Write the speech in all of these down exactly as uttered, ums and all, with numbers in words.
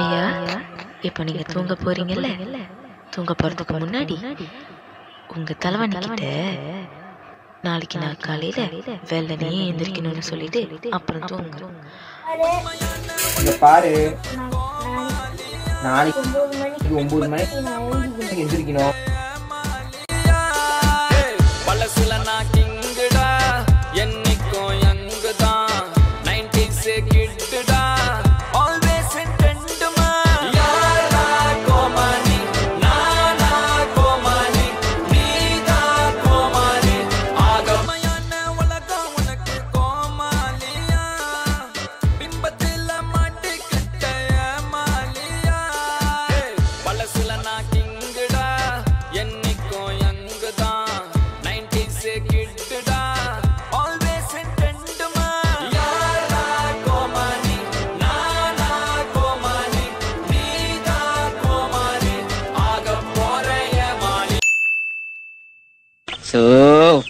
ஐயா, இப்போ நீங்க தூங்க போறீங்கல்ல, தூங்க போறதுக்கு முன்னாடி உங்க தலைவன்கிட்ட நாளைக்கு நான் காலையில வெள்ளனையே எந்திரிக்கணும்னு சொல்லிட்டு அப்புறம் தூங்க பாரு. நாளைக்கு ஒன்பது மணிக்கு எந்திரிக்கணும்.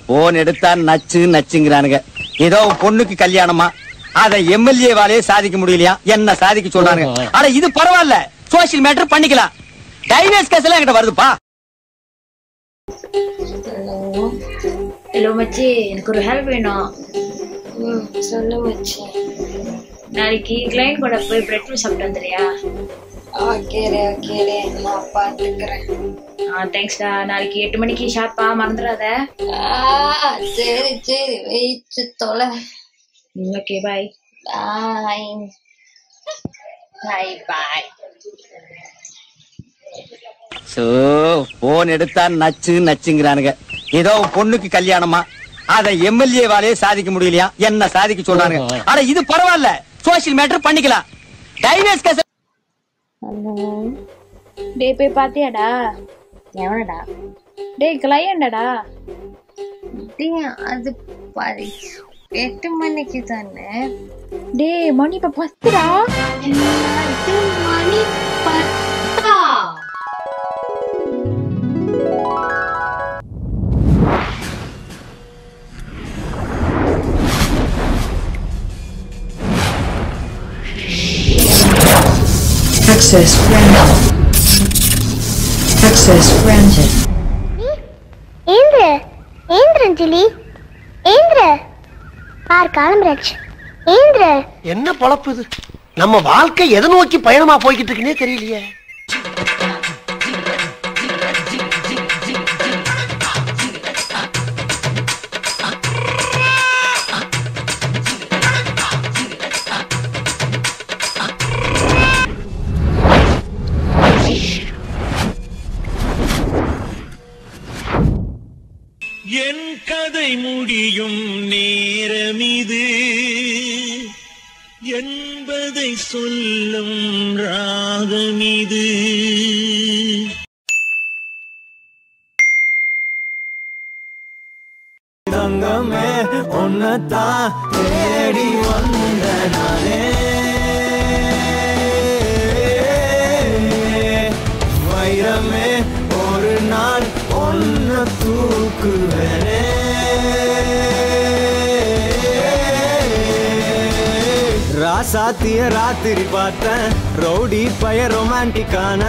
போன் எடுத்தா நச்சு நச்சுங்கிறானுங்க. ஏதோ பொண்ணுக்கு கல்யாணமா, அத எம்எல்ஏ வாழையே சாதிக்க முடியலையா, என்ன சாதிக்க சொல்றானுங்க. ஆனா இது பரவாயில்ல, சோசியல் மேட்டர் பண்ணிக்கலாம். டைனஸ் கேஸ் எல்லாம் என்கிட்ட வருதுப்பா. ஹலோ மச்சி, எனக்கு ஒரு ஹெல்ப் வேணும். ம், சொல்லு மச்சி. நாளைக்கு கிளைண்ட் கூட போய் பிரெட் சாப்பிட்டு வந்துறியா? ஓகேடா ஓகேடா, நான் பாத்துக்கறேன். ஆ தேங்க்ஸ்டா. நாளைக்கு எட்டு மணிக்கு ஷார்ப்பா, மறந்துடாத. சரி சரி, வெயிட் தொலை. Okay, bye bye bye bye. So phone எடுத்தா நச்சு நச்சுங்கிறானுங்க. ஏதோ பொண்ணுக்கு கல்யாணமா, அதை எம்எல்ஏ வாழையே சாதிக்க முடியலையா, என்ன சாதிக்க சொல்றானுங்க. ஆனா இது பரவாயில்ல, சோசியல் மேட்டர் பண்ணிக்கலாம். டைனஸ் கேஸ். ஹலோ டே, போய் பார்த்தியாடா? எவனடா? டே கிளையண்டடா. டே அது பாதி எட்டு மணிக்கு தானே. டே மணி இப்போ பத்துடா. எட்டு மணி பத்தா? Access granted. Access granted. Indra, Indra Anjali, Indra. Par kalam rach. Indra. என்ன பொழப்பு இது? நம்ம வாழ்க்கை எதை நோக்கி பயணமா போய்கிட்டு இருக்குனே தெரியலையே. என் கதை முடியும் நேரமிது என்பதை சொல்லும் ராகமிது. தங்கமே ஒன்னதான் தேடி வந்த நானே, வைரமே ஒரு நாள் ஒன்ன தூக்குவனே. ராசாத்திய ராத்திரி பார்த்தேன், ரவுடி பய ரொமான்டிக்கான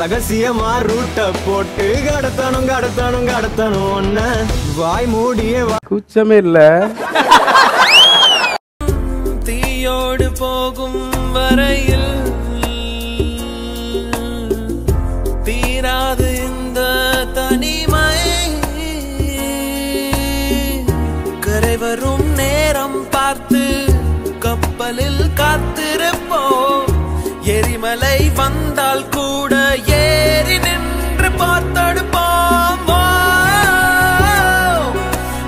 ரகசியமா ரூட்ட போட்டு கடத்தணும் கடத்தணும் கடத்தணும் ஒன்ன. வாய் மூடிய குச்சமே இல்ல. தீயோடு போகும் வரையில் தீராது இந்த தனிமை, கரை வரும் நேரம் பார்த்து கப்பலில் காத்திருப்போம். எரிமலை வந்தால் கூட ஏறி நின்று பார்த்தடுப்போம்.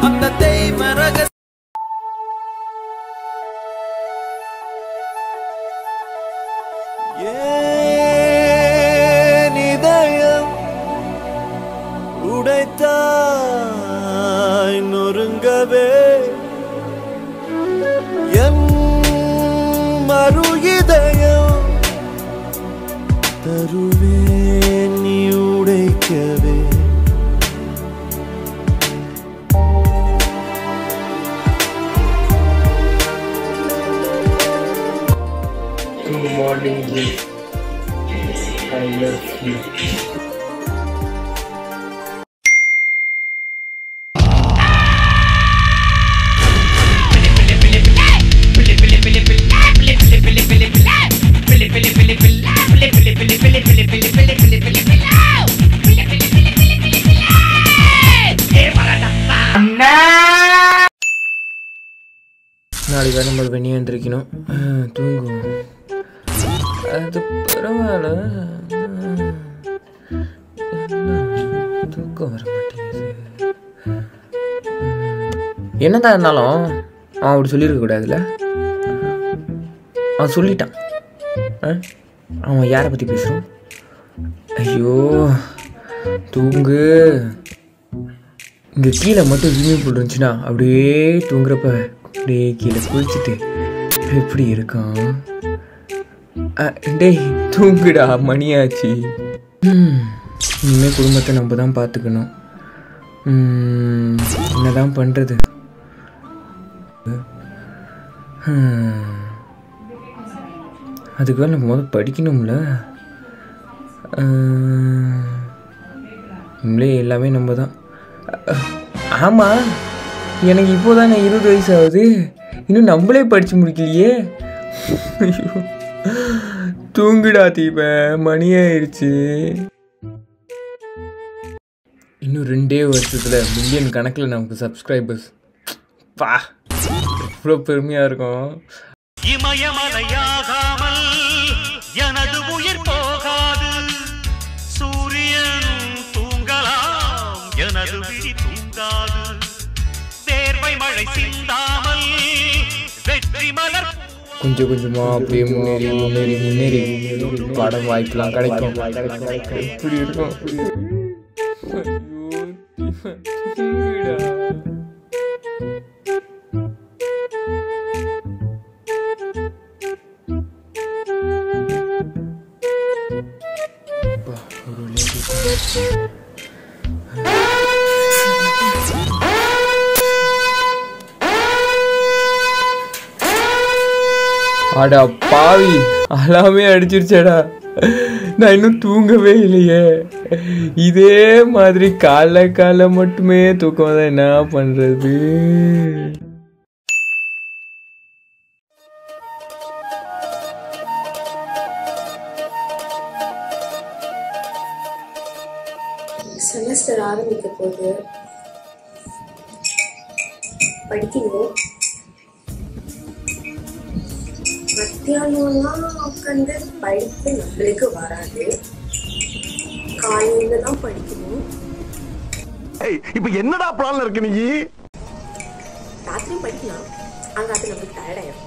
அந்த தெய்வ ரகசியம் உடைத்தாய் நொறுங்கவே holding this. I love you. நாளைக்கு வேறு நம்ம வெளியே எழுந்திருக்கணும், தூங்குவோம். அது பரவாயில்ல, தூக்கம் வர மாட்டேங்குது. என்னதான் இருந்தாலும் அவன் அப்படி சொல்லியிருக்க கூடாதுல்ல. அவன் சொல்லிட்டான். அவன் யாரை பற்றி பேசுகிறான்? ஐயோ தூங்கு. இங்கே கீழே மட்டும் ஸ்விம்மிங் பூல் இருந்துச்சுன்னா அப்படியே தூங்குறப்ப அப்படியே கீழே குளிச்சுட்டு எப்படி இருக்கான். டேய் தூங்குடா, மணியாச்சு. இனிமேல் குடும்பத்தை நம்ம தான் பார்த்துக்கணும். என்னதான் பண்ணுறது? அதுக்கு நம்ம முதல் படிக்கணும்ல. நம்மளே எல்லாமே நம்ம தான். ஆமாம், எனக்கு இப்போ தான் நான் இருபது வயசு ஆகுது, இன்னும் நம்மளே படித்து முடிக்கலையே. தூங்குடா தீபன், மணி ஆயிடுச்சு. இன்னும் ரெண்டே வருஷத்தில் மில்லியன் கணக்கில் நமக்கு சப்ஸ்கிரைபர்ஸ். பா, இவ்வளோ பெருமையாக இருக்கும். இமயமலையாகாமல் எனது உயிர் போகாது, சூரியன் தூங்கலாம் எனது விழி தூங்காது, தேர்வை மழை சிந்தாமல் வெற்றி மலர். கொஞ்சம் கொஞ்சமா அப்படியே முன்னேறி முன்னேறி முன்னேறி படம் வாய்ப்புலாம் கிடைக்கும். எப்படி இருக்கும்? அடா பாவி, அலாமே அடிச்சிருச்சேடா. நான் இன்னும் தூங்கவே இல்லையே. இதே மாதிரி காலை காலை மட்டுமே தூக்கம் தான், என்ன பண்றது? செமஸ்டர் ஆரம்பிக்க போது படிக்கணும். மத்தியானம்லாம் உட்காந்து படிப்பு நம்மளுக்கு வராது, காலையில தான் படிக்கணும். இப்ப என்னடா பிளான் இருக்கு? நீ ராத்திரி படிக்கலாம், ஆனா அது நம்மளுக்கு டயர்டாயிடும்.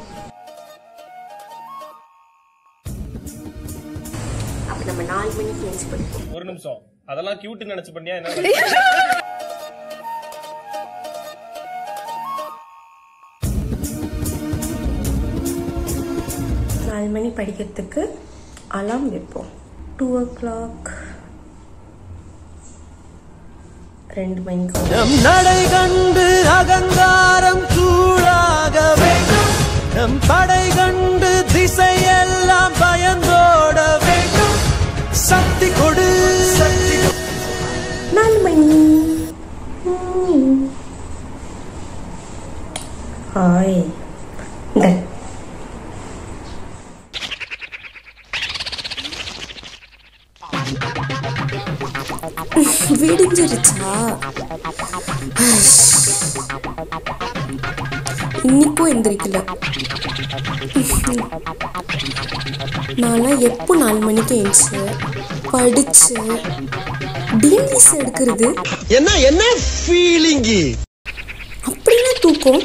அப்ப நம்ம நாலு மணிக்கு எழுந்து படிப்போம். ஒரு நிமிஷம், அதெல்லாம் கியூட் நினைச்சு பண்ணியா என்ன? நாலு மணி படிக்கிறதுக்கு அலாம் வைப்போம். டூ ஓ கிளாக் ரெண்டு மணிக்கு நம் நடை கண்டு அகங்காரம் சூழாக வேண்டும், நம் படை கண்டு திசையெல்லாம் பயந்தோட வேண்டும். சக்தி கொடு சக்தி. நாலு மணி ஹாய் விடிஞ்சிருச்சா? இன்னைக்கும் எந்திரிக்கல. நான்லாம் எப்போ நாலு மணிக்கு எழுந்துச்சு படிச்சு டிஎன்எஸ் எடுக்கிறது என்ன என்ன ஃபீலிங்கு அப்படின்னா தூக்கம்.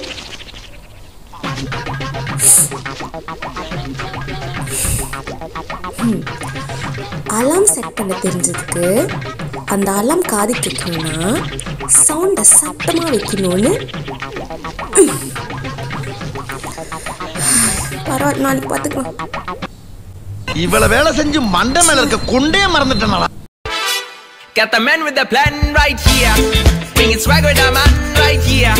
அலாம் செட் பண்ண தெரிஞ்சதுக்கு அந்த அலாம் காது கேட்கணும்னா சவுண்டை சத்தமாக வைக்கணும்னு. பரவாயில்ல, நாளைக்கு பார்த்துக்கலாம். இவ்வளவு வேலை செஞ்சு மண்டை மேல இருக்க கொண்டே மறந்துட்டனால. Get the man with the plan right here, bring it swag with the man right here,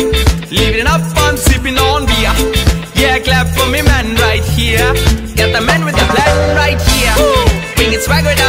living up on sipping on beer, yeah clap for me man right here, get the man with the plan right swag with